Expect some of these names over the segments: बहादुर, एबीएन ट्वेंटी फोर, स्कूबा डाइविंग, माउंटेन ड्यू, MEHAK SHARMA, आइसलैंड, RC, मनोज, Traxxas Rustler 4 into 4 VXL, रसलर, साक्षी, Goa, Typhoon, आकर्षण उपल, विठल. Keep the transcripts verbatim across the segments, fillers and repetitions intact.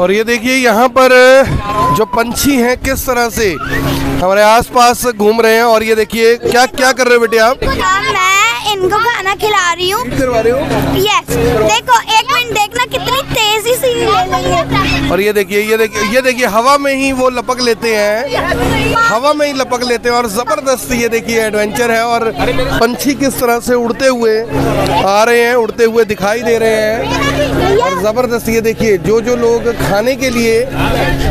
और ये देखिए यहाँ पर जो पंछी हैं किस तरह से हमारे आसपास घूम रहे हैं। और ये देखिए क्या क्या कर रहे हो बेटे आप? मैं इनको खाना खिला रही हूँ। करवा रहे हो? यस। देखो एक मिनट, देखना कितनी तेजी से ले लेंगे। और ये देखिए ये देखिए ये देखिए हवा में ही वो लपक लेते हैं, हवा में ही लपक लेते हैं। और जबरदस्त ये देखिए एडवेंचर है। और पंछी किस तरह से उड़ते हुए आ रहे हैं, उड़ते हुए दिखाई दे रहे हैं। और जबरदस्त ये देखिए जो जो लोग खाने के लिए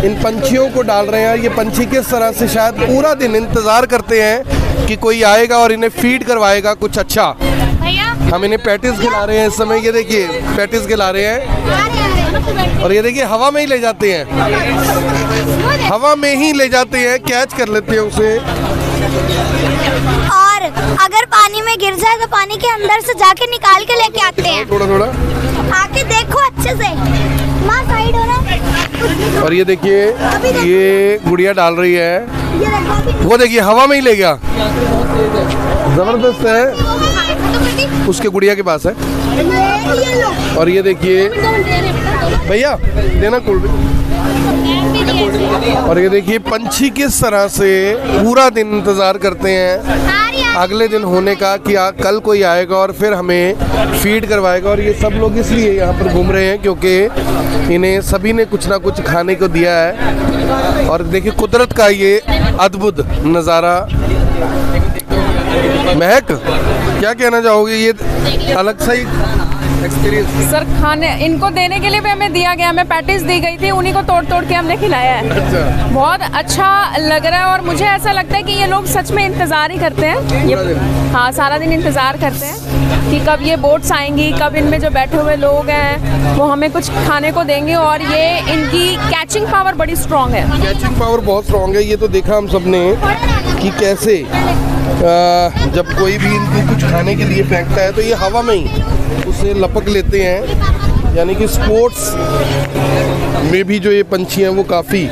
इन पंछियों को डाल रहे हैं, ये पंछी किस तरह से शायद पूरा दिन इंतजार करते हैं कि कोई आएगा और इन्हें फीड करवाएगा कुछ अच्छा। हम इन्हें पैटिस खिला रहे हैं इस समय, ये देखिए पैटिस खिला रहे हैं। और ये देखिए हवा में ही ले जाते हैं, हवा में ही ले जाते हैं, कैच कर लेते हैं उसे। और अगर पानी में गिर जाए तो पानी के अंदर से जाके निकाल के लेके आते हैं। थोड़ा थोड़ा आके देखो अच्छे से, साइड हो रहा। और ये देखिए ये गुड़िया डाल रही है, वो देखिए हवा में ही ले गया। जबरदस्त है, उसके गुड़िया के पास है। और ये देखिए भैया देना कोल्ड ड्रिंक। और ये देखिए पंछी किस तरह से पूरा दिन इंतजार करते हैं अगले दिन होने का कि आ, कल कोई आएगा और फिर हमें फीड करवाएगा। और ये सब लोग इसलिए यहाँ पर घूम रहे हैं क्योंकि इन्हें सभी ने कुछ ना कुछ खाने को दिया है। और देखिए कुदरत का ये अद्भुत नज़ारा। महक क्या कहना चाहोगे? ये अलग सा ही एक्सपीरियंस सर। खाने इनको देने के लिए भी हमें दिया गया, हमें पैटीज दी गई थी, उन्हीं को तोड़ तोड़ के हमने खिलाया है। अच्छा। बहुत अच्छा लग रहा है। और मुझे ऐसा लगता है कि ये लोग सच में इंतज़ार ही करते हैं, ये हाँ सारा दिन इंतज़ार करते हैं कि कब ये बोट्स आएंगी, कब इनमें जो बैठे हुए लोग हैं वो हमें कुछ खाने को देंगे। और ये इनकी कैचिंग पावर बड़ी स्ट्रॉन्ग है, कैचिंग पावर बहुत स्ट्रॉन्ग है। ये तो देखा हम सब ने कि कैसे आ, जब कोई भी इनको कुछ खाने के लिए फेंकता है तो ये हवा में ही उसे लपक लेते हैं। यानी कि स्पोर्ट्स में भी जो ये पंछी हैं वो काफ़ी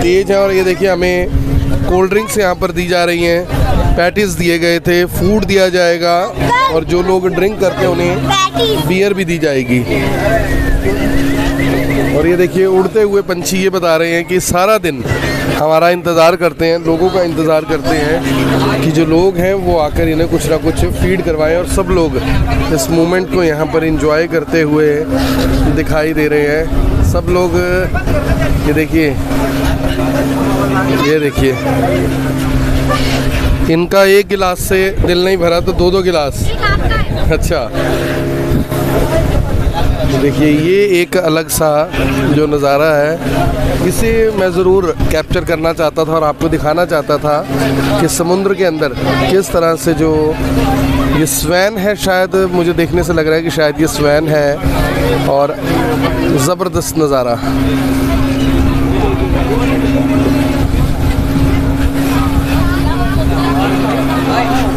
तेज हैं। और ये देखिए हमें कोल्ड ड्रिंक्स यहाँ पर दी जा रही हैं, पैटीज दिए गए थे, फूड दिया जाएगा। और जो लोग ड्रिंक करते हैं उन्हें बियर भी दी जाएगी। और ये देखिए उड़ते हुए पंछी ये बता रहे हैं कि सारा दिन हमारा इंतज़ार करते हैं, लोगों का इंतज़ार करते हैं कि जो लोग हैं वो आकर इन्हें कुछ ना कुछ फीड करवाएं। और सब लोग इस मोमेंट को यहाँ पर एंजॉय करते हुए दिखाई दे रहे हैं। सब लोग ये देखिए ये देखिए इनका एक गिलास से दिल नहीं भरा तो दो दो गिलास। अच्छा देखिए ये एक अलग सा जो नज़ारा है, इसे मैं ज़रूर कैप्चर करना चाहता था और आपको दिखाना चाहता था कि समुद्र के अंदर किस तरह से जो ये स्वैन है, शायद मुझे देखने से लग रहा है कि शायद ये स्वैन है। और ज़बरदस्त नज़ारा।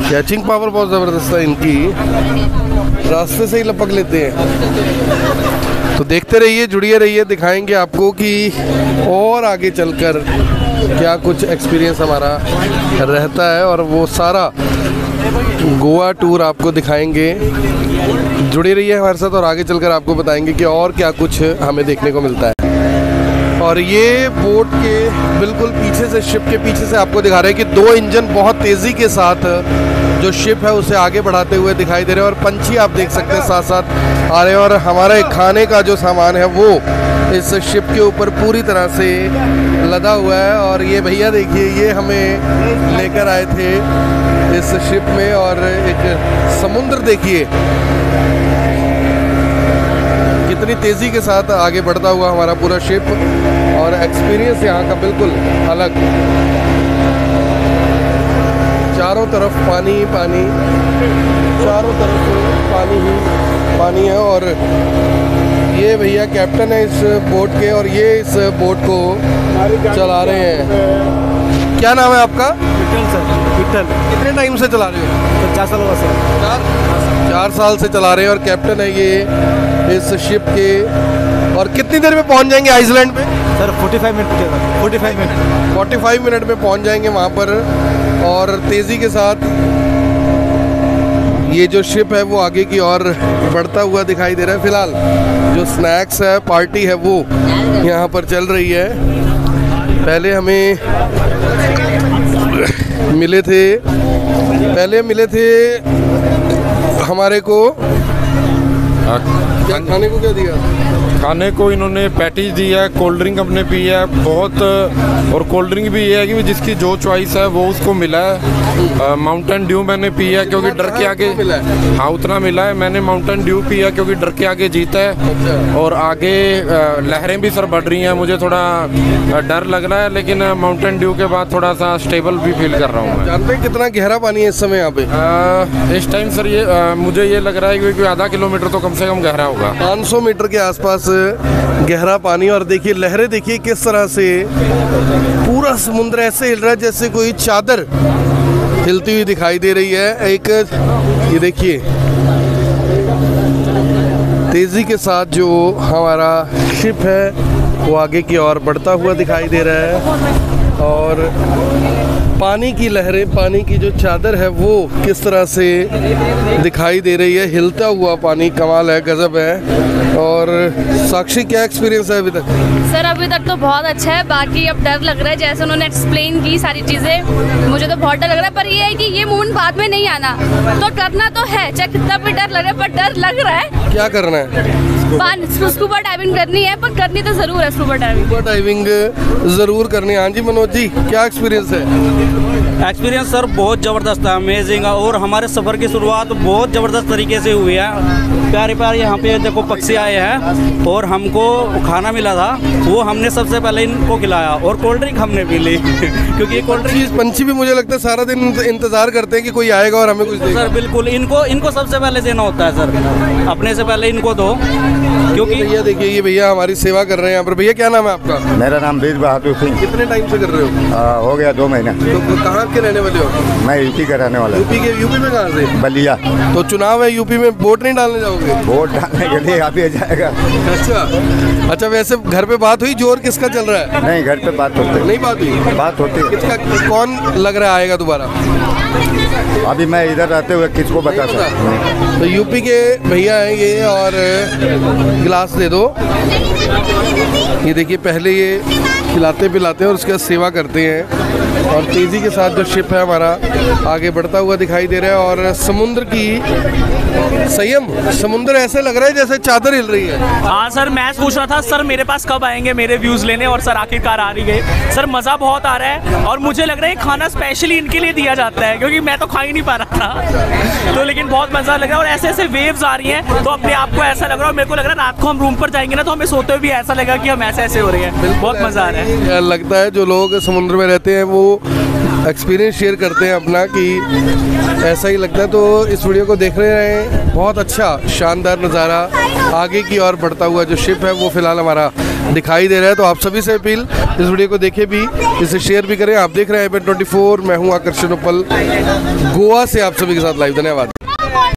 कैचिंग पावर बहुत ज़बरदस्त है इनकी, रास्ते से ही लपक लेते हैं। तो देखते रहिए, जुड़िए रहिए, दिखाएंगे आपको कि और आगे चलकर क्या कुछ एक्सपीरियंस हमारा रहता है। और वो सारा गोवा टूर आपको दिखाएंगे। जुड़े रहिए हमारे साथ और आगे चलकर आपको बताएंगे कि और क्या कुछ हमें देखने को मिलता है। और ये बोट के बिल्कुल पीछे से, शिप के पीछे से आपको दिखा रहे हैं कि दो इंजन बहुत तेज़ी के साथ जो शिप है उसे आगे बढ़ाते हुए दिखाई दे रहे हैं। और पंछी आप देख सकते हैं साथ साथ आ रहे हैं। और हमारे खाने का जो सामान है वो इस शिप के ऊपर पूरी तरह से लदा हुआ है। और ये भैया देखिए ये हमें लेकर आए थे इस शिप में। और एक समुद्र देखिए इतनी तेज़ी के साथ आगे बढ़ता हुआ हमारा पूरा शिप। और एक्सपीरियंस यहाँ का बिल्कुल अलग, चारों तरफ पानी पानी चारों तरफ पानी ही पानी है। और ये भैया कैप्टन है इस बोट के और ये इस बोट को चला रहे हैं। क्या नाम है आपका? विठल सर। विठल कितने टाइम से चला रहे हो? चार साल हुआ सर। चार चार साल से चला रहे हैं और कैप्टन है ये इस शिप के। और कितनी देर में पहुंच जाएंगे आइसलैंड पे? सर पैंतालीस मिनट पैंतालीस मिनट पैंतालीस मिनट में पहुंच जाएंगे वहां पर। और तेज़ी के साथ ये जो शिप है वो आगे की ओर बढ़ता हुआ दिखाई दे रहा है। फिलहाल जो स्नैक्स है, पार्टी है, वो यहाँ पर चल रही है। पहले हमें मिले थे पहले मिले थे हमारे को क्या खाने को क्या दिया खाने को इन्होंने पैटीज दी है, कोल्ड ड्रिंक हमने पी है बहुत, और कोल्ड ड्रिंक भी ये है कि जिसकी जो चॉइस है वो उसको मिला है। माउंटेन ड्यू मैंने पी है क्योंकि डर के आगे मिला है, हाँ उतना मिला है। मैंने माउंटेन ड्यू पी है क्योंकि डर के आगे जीता है। अच्छा। और आगे लहरें भी सर बढ़ रही हैं, मुझे थोड़ा डर लग रहा है, लेकिन माउंटेन ड्यू के बाद थोड़ा सा स्टेबल भी फील कर रहा हूँ मैं। जानते हैं कितना गहरा पानी है इस समय यहाँ पे इस टाइम सर? ये मुझे ये लग रहा है क्योंकि आधा किलोमीटर तो कम से कम गहरा होगा, पाँच सौ मीटर के आसपास गहरा पानी। और देखिए लहरें, देखिए किस तरह से पूरा समुद्र ऐसे हिल रहा है जैसे कोई चादर हिलती हुई दिखाई दे रही है। एक ये देखिए तेजी के साथ जो हमारा शिप है वो आगे की ओर बढ़ता हुआ दिखाई दे रहा है, और पानी की लहरें, पानी की जो चादर है वो किस तरह से दिखाई दे रही है, हिलता हुआ पानी। कमाल है, गजब है। और साक्षी क्या एक्सपीरियंस है अभी तक? सर अभी तक तो बहुत अच्छा है, बाकी अब डर लग रहा है जैसे उन्होंने एक्सप्लेन की सारी चीज़ें, मुझे तो बहुत डर लग रहा है। पर ये है कि ये मून बाद में नहीं आना, तो करना तो है, चाहे कितना भी डर लग रहा है पर डर लग रहा है। क्या करना है? स्कूबा डाइविंग करनी है, पर करनी तो जरूर है। स्कूबा डाइविंग स्कूबा डाइविंग जरूर करनी है। हाँ जी मनोज जी, क्या एक्सपीरियंस है? एक्सपीरियंस सर बहुत ज़बरदस्त है, अमेजिंग है। और हमारे सफ़र की शुरुआत बहुत ज़बरदस्त तरीके से हुई है। प्यारे प्यारे यहाँ पे देखो पक्षी आए हैं, और हमको खाना मिला था वो हमने सबसे पहले इनको खिलाया, और कोल्ड ड्रिंक हमने पी ली क्योंकि ये कोल्ड ड्रिंक पंछी भी मुझे लगता है सारा दिन इंतजार करते हैं कि कोई आएगा और हमें कुछ देगा। सर बिल्कुल, इनको इनको सबसे पहले देना होता है सर, अपने से पहले इनको दो। क्योंकि भैया देखिए, ये भैया हमारी सेवा कर रहे हैं यहाँ पर। भैया क्या नाम है आपका? मेरा नाम वीर बहादुर सिंह। कितने टाइम से कर रहे हो? आ, हो गया दो महीना। तो, तो कहाँ के रहने वाले हो? मैं यूपी का रहने वाला। यूपी के? यूपी में कहाँ से? बलिया। तो चुनाव है यूपी में, वोट नहीं डालने जाओगे? वोट डालने के लिए आप ही जाएगा। अच्छा अच्छा, वैसे घर पे बात हुई? जोर किसका चल रहा है? नहीं घर पे बात होती नहीं बात हुई बात होती कौन लग रहा आएगा दोबारा? अभी मैं इधर रहते हुए किसको बता सकता? तो यूपी के भैया हैं ये। और गिलास दे दो। ये देखिए पहले ये खिलाते पिलाते हैं और उसके बाद सेवा करते हैं। और तेज़ी के साथ जो शिप है हमारा आगे बढ़ता हुआ दिखाई दे रहा है, और समुद्र की संयम, समुद्र ऐसे लग रहा है जैसे चादर हिल रही है। हाँ सर, मैं पूछ रहा था सर मेरे पास कब आएंगे मेरे व्यूज़ लेने, और सर आखिरकार आ रही है। सर मज़ा बहुत आ रहा है, और मुझे लग रहा है खाना स्पेशली इनके लिए दिया जाता है क्योंकि मैं तो खा ही नहीं पा रहा था, तो लेकिन बहुत मज़ा लग रहा है। और ऐसे ऐसे वेव्स आ रही हैं तो अपने आप को ऐसा लग रहा है, मेरे को लग रहा है रात को हम रूम पर जाएंगे ना तो हमें सोते हुए भी ऐसा लगा कि हम ऐसे ऐसे हो रहे हैं। बहुत मज़ा आ रहा है। लगता है जो लोग समुद्र में रहते हैं वो एक्सपीरियंस शेयर करते हैं अपना, कि ऐसा ही लगता है। तो इस वीडियो को देख रहे हैं, बहुत अच्छा शानदार नज़ारा आगे की ओर बढ़ता हुआ जो शिप है वो फ़िलहाल हमारा दिखाई दे रहा है। तो आप सभी से अपील, इस वीडियो को देखें भी, इसे शेयर भी करें। आप देख रहे हैं एबीएन ट्वेंटी फोर, मैं हूँ आकर्षण उपल, गोवा से आप सभी के साथ लाइव। धन्यवाद।